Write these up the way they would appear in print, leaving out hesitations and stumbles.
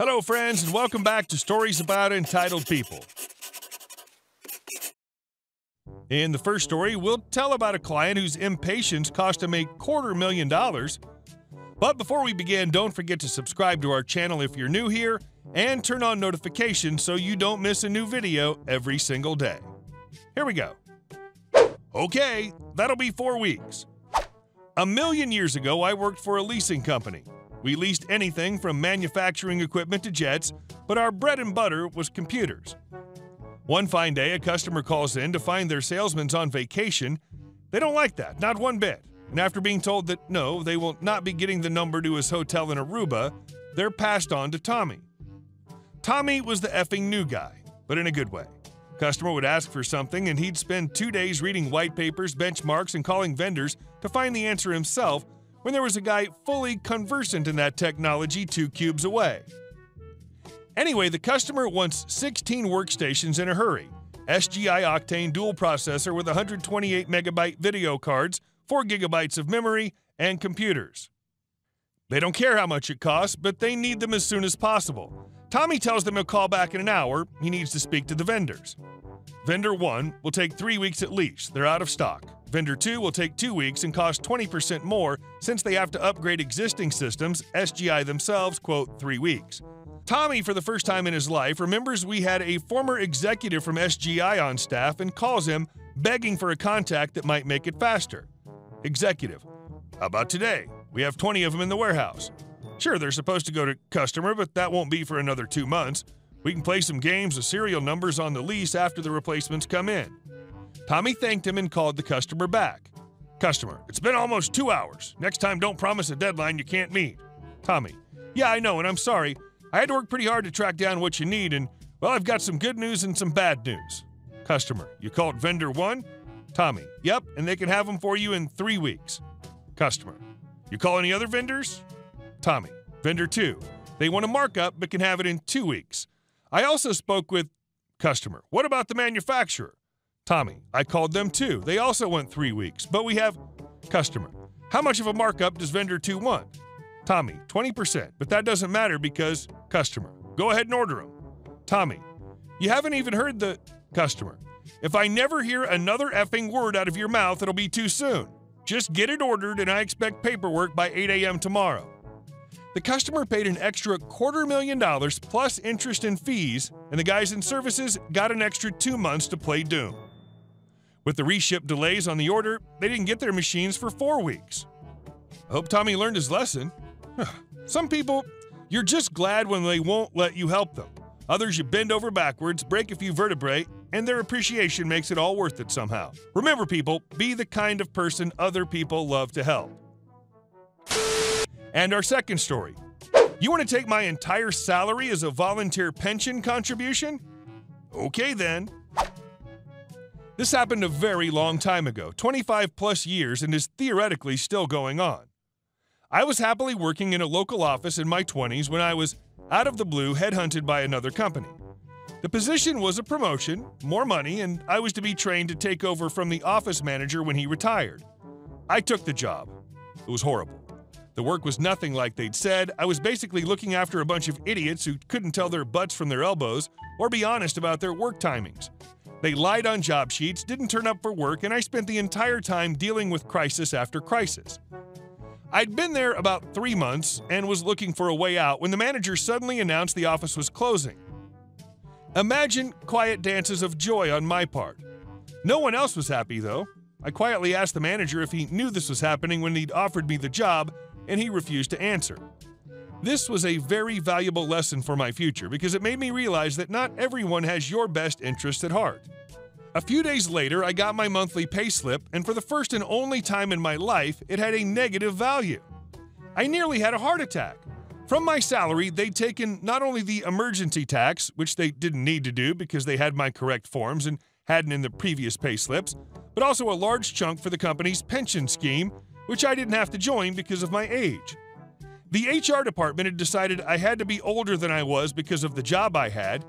Hello, friends, and welcome back to Stories About Entitled People. In the first story, we'll tell about a client whose impatience cost him $250,000. But before we begin, don't forget to subscribe to our channel if you're new here and turn on notifications so you don't miss a new video every single day. Here we go. Okay, that'll be 4 weeks. 1,000,000 years ago, I worked for a leasing company. We leased anything from manufacturing equipment to jets, but our bread and butter was computers. One fine day, a customer calls in to find their salesman's on vacation. They don't like that, not one bit. And after being told that no, they will not be getting the number to his hotel in Aruba, they're passed on to Tommy. Tommy was the effing new guy, but in a good way. Customer would ask for something, and he'd spend 2 days reading white papers, benchmarks, and calling vendors to find the answer himself, when there was a guy fully conversant in that technology 2 cubes away. Anyway, the customer wants 16 workstations in a hurry, SGI Octane dual processor with 128 MB video cards, 4 GB of memory, and computers. They don't care how much it costs, but they need them as soon as possible. Tommy tells them he'll call back in an hour. He needs to speak to the vendors. Vendor 1 will take 3 weeks at least. They're out of stock. Vendor 2 will take 2 weeks and cost 20% more since they have to upgrade existing systems. SGI themselves quote 3 weeks. Tommy, for the first time in his life, remembers we had a former executive from SGI on staff and calls him, begging for a contact that might make it faster. Executive: how about today? We have 20 of them in the warehouse. Sure, they're supposed to go to customer, but that won't be for another 2 months. We can play some games with serial numbers on the lease after the replacements come in. Tommy thanked him and called the customer back. Customer: it's been almost 2 hours. Next time, don't promise a deadline you can't meet. Tommy: yeah, I know, and I'm sorry. I had to work pretty hard to track down what you need, and, well, I've got some good news and some bad news. Customer: you called vendor 1? Tommy: yep, and they can have them for you in 3 weeks. Customer: you call any other vendors? Tommy: vendor 2. They want a markup but can have it in 2 weeks. I also spoke with... Customer: what about the manufacturer? Tommy: I called them too. They also want 3 weeks, but we have... Customer: how much of a markup does vendor 2 want? Tommy: 20%, but that doesn't matter because... Customer: go ahead and order them. Tommy: you haven't even heard the... Customer: if I never hear another effing word out of your mouth, it'll be too soon. Just get it ordered, and I expect paperwork by 8 a.m. tomorrow. The customer paid an extra $250,000 plus interest and fees, and the guys in services got an extra 2 months to play Doom. With the reship delays on the order, they didn't get their machines for 4 weeks. I hope Tommy learned his lesson. Some people, you're just glad when they won't let you help them. Others, you bend over backwards, break a few vertebrae, and their appreciation makes it all worth it somehow. Remember, people, be the kind of person other people love to help. And our second story. You want to take my entire salary as a volunteer pension contribution? Okay, then. This happened a very long time ago, 25 plus years, and is theoretically still going on. I was happily working in a local office in my 20s when I was, out of the blue, headhunted by another company. The position was a promotion, more money, and I was to be trained to take over from the office manager when he retired. I took the job. It was horrible. The work was nothing like they'd said. I was basically looking after a bunch of idiots who couldn't tell their butts from their elbows or be honest about their work timings. They lied on job sheets, didn't turn up for work, and I spent the entire time dealing with crisis after crisis. I'd been there about 3 months and was looking for a way out when the manager suddenly announced the office was closing. Imagine quiet dances of joy on my part. No one else was happy, though. I quietly asked the manager if he knew this was happening when he'd offered me the job, and he refused to answer. This was a very valuable lesson for my future because it made me realize that not everyone has your best interests at heart. A few days later, I got my monthly pay slip, and for the first and only time in my life, it had a negative value. I nearly had a heart attack. From my salary, they'd taken not only the emergency tax, which they didn't need to do because they had my correct forms and hadn't in the previous pay slips, but also a large chunk for the company's pension scheme, which I didn't have to join because of my age. The HR department had decided I had to be older than I was because of the job I had.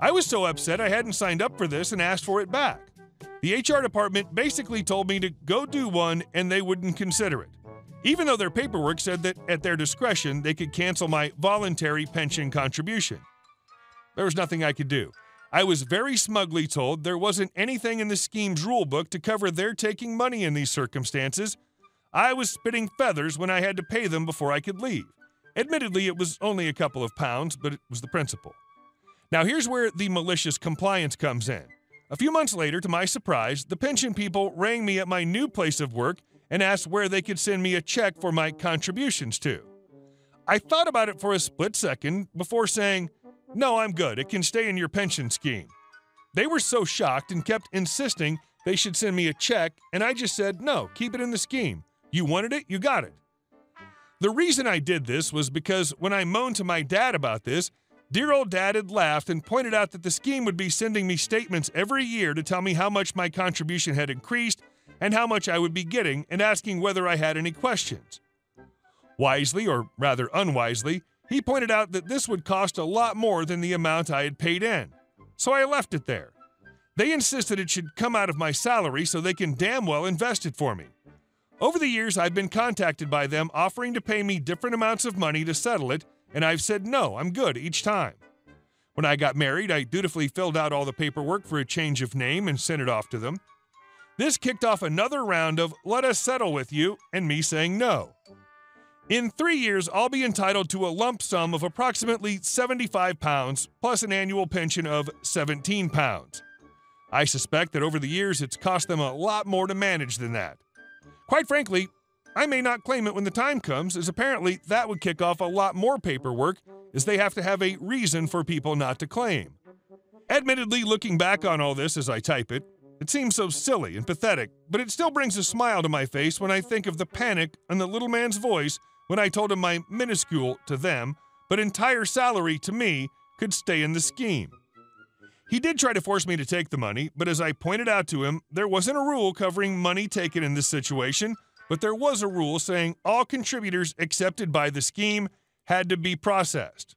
I was so upset I hadn't signed up for this and asked for it back. The HR department basically told me to go do one and they wouldn't consider it. even though their paperwork said that at their discretion they could cancel my voluntary pension contribution. There was nothing I could do. I was very smugly told there wasn't anything in the scheme's rulebook to cover their taking money in these circumstances. I was spitting feathers when I had to pay them before I could leave. Admittedly, it was only a couple of pounds, but it was the principle. Now here's where the malicious compliance comes in. A few months later, to my surprise, the pension people rang me at my new place of work and asked where they could send me a check for my contributions to. I thought about it for a split second before saying, "No, I'm good. It can stay in your pension scheme." They were so shocked and kept insisting they should send me a check, and I just said, "No, keep it in the scheme. You wanted it, you got it." The reason I did this was because when I moaned to my dad about this, dear old dad had laughed and pointed out that the scheme would be sending me statements every year to tell me how much my contribution had increased and how much I would be getting, and asking whether I had any questions. Wisely, or rather unwisely, he pointed out that this would cost a lot more than the amount I had paid in, so I left it there. They insisted it should come out of my salary so they can damn well invest it for me. Over the years, I've been contacted by them offering to pay me different amounts of money to settle it, and I've said no, I'm good each time. When I got married, I dutifully filled out all the paperwork for a change of name and sent it off to them. This kicked off another round of "let us settle with you" and me saying no. In 3 years, I'll be entitled to a lump sum of approximately £75 plus an annual pension of £17. I suspect that over the years it's cost them a lot more to manage than that. Quite frankly, I may not claim it when the time comes, as apparently that would kick off a lot more paperwork, as they have to have a reason for people not to claim. Admittedly, looking back on all this as I type it, it seems so silly and pathetic, but it still brings a smile to my face when I think of the panic and the little man's voice when I told him my minuscule, to them, but entire salary to me, could stay in the scheme. He did try to force me to take the money, but as I pointed out to him, there wasn't a rule covering money taken in this situation, but there was a rule saying all contributors accepted by the scheme had to be processed.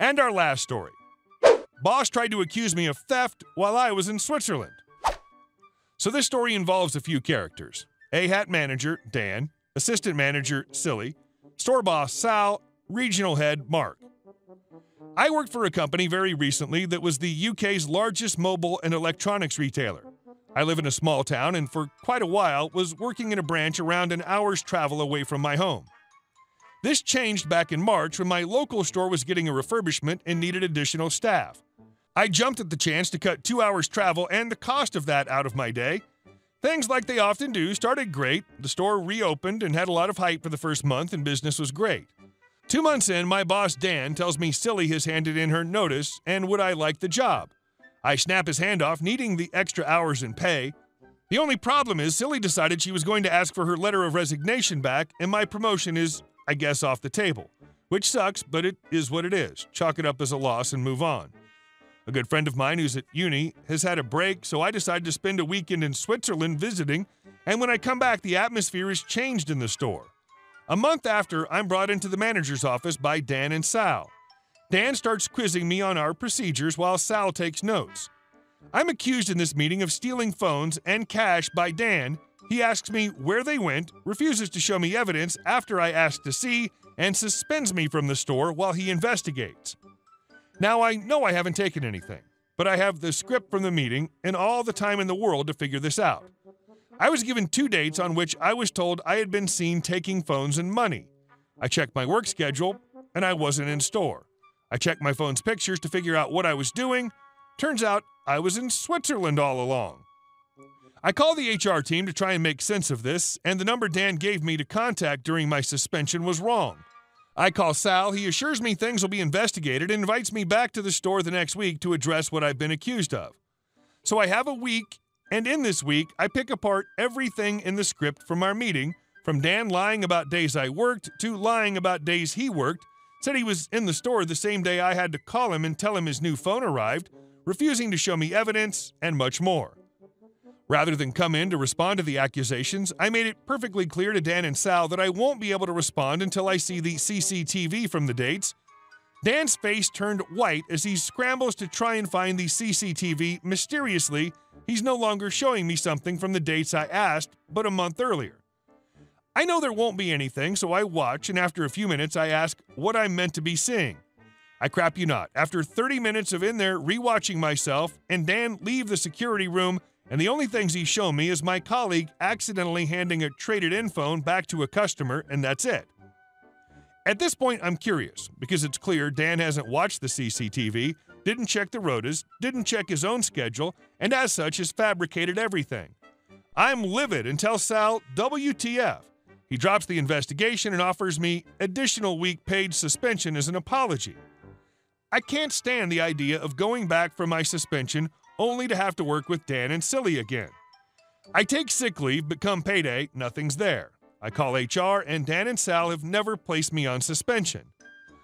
And our last story. Boss tried to accuse me of theft while I was in Switzerland. So this story involves a few characters. A-hat manager, Dan, assistant manager, Silly, store boss, Sal, regional head, Mark. I worked for a company very recently that was the UK's largest mobile and electronics retailer. I live in a small town and for quite a while was working in a branch around an hour's travel away from my home. This changed back in March when my local store was getting a refurbishment and needed additional staff. I jumped at the chance to cut 2 hours travel and the cost of that out of my day. Things like they often do started great, the store reopened and had a lot of hype for the first month and business was great. 2 months in, my boss Dan tells me Silly has handed in her notice and would I like the job. I snap his hand off, needing the extra hours and pay. The only problem is Silly decided she was going to ask for her letter of resignation back and my promotion is, I guess, off the table. Which sucks, but it is what it is. Chalk it up as a loss and move on. A good friend of mine who's at uni has had a break, so I decided to spend a weekend in Switzerland visiting, and when I come back, the atmosphere has changed in the store. A month after, I'm brought into the manager's office by Dan and Sal. Dan starts quizzing me on our procedures while Sal takes notes. I'm accused in this meeting of stealing phones and cash by Dan. He asks me where they went, refuses to show me evidence after I ask to see, and suspends me from the store while he investigates. Now I know I haven't taken anything, but I have the script from the meeting and all the time in the world to figure this out. I was given 2 dates on which I was told I had been seen taking phones and money. I checked my work schedule, and I wasn't in store. I checked my phone's pictures to figure out what I was doing. Turns out I was in Switzerland all along. I called the HR team to try and make sense of this, and the number Dan gave me to contact during my suspension was wrong. I call Sal, he assures me things will be investigated and invites me back to the store the next week to address what I've been accused of. So I have a week, and in this week, I pick apart everything in the script from our meeting, from Dan lying about days I worked to lying about days he worked, said he was in the store the same day I had to call him and tell him his new phone arrived, refusing to show me evidence, and much more. Rather than come in to respond to the accusations, I made it perfectly clear to Dan and Sal that I won't be able to respond until I see the CCTV from the dates. Dan's face turned white as he scrambles to try and find the CCTV. Mysteriously, he's no longer showing me something from the dates I asked, but a month earlier. I know there won't be anything, so I watch, and after a few minutes, I ask what I'm meant to be seeing. I crap you not. After 30 minutes of in there rewatching myself and Dan leave the security room, and the only things he's shown me is my colleague accidentally handing a traded-in phone back to a customer, and that's it. At this point, I'm curious, because it's clear Dan hasn't watched the CCTV, didn't check the rotas, didn't check his own schedule, and as such has fabricated everything. I'm livid and tell Sal, WTF. He drops the investigation and offers me additional week-paid suspension as an apology. I can't stand the idea of going back from my suspension only to have to work with Dan and Silly again. I take sick leave, but come payday, nothing's there. I call HR, and Dan and Sal have never placed me on suspension.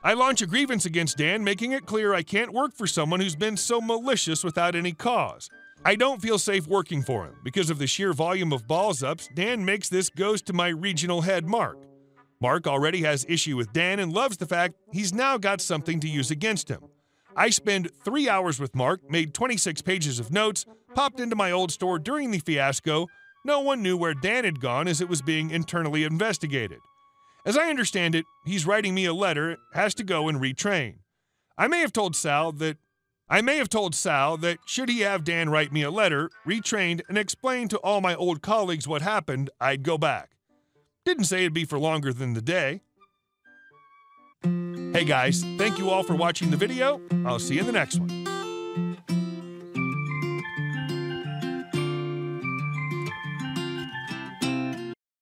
I launch a grievance against Dan, making it clear I can't work for someone who's been so malicious without any cause. I don't feel safe working for him. Because of the sheer volume of balls-ups, Dan makes this goes to my regional head, Mark. Mark already has issue with Dan and loves the fact he's now got something to use against him. I spend 3 hours with Mark, made 26 pages of notes, popped into my old store during the fiasco. No one knew where Dan had gone as it was being internally investigated. As I understand it, he's writing me a letter, has to go and retrain. I may have told Sal that should he have Dan write me a letter, retrained, and explain to all my old colleagues what happened, I'd go back. Didn't say it'd be for longer than the day. Hey guys, thank you all for watching the video. I'll see you in the next one.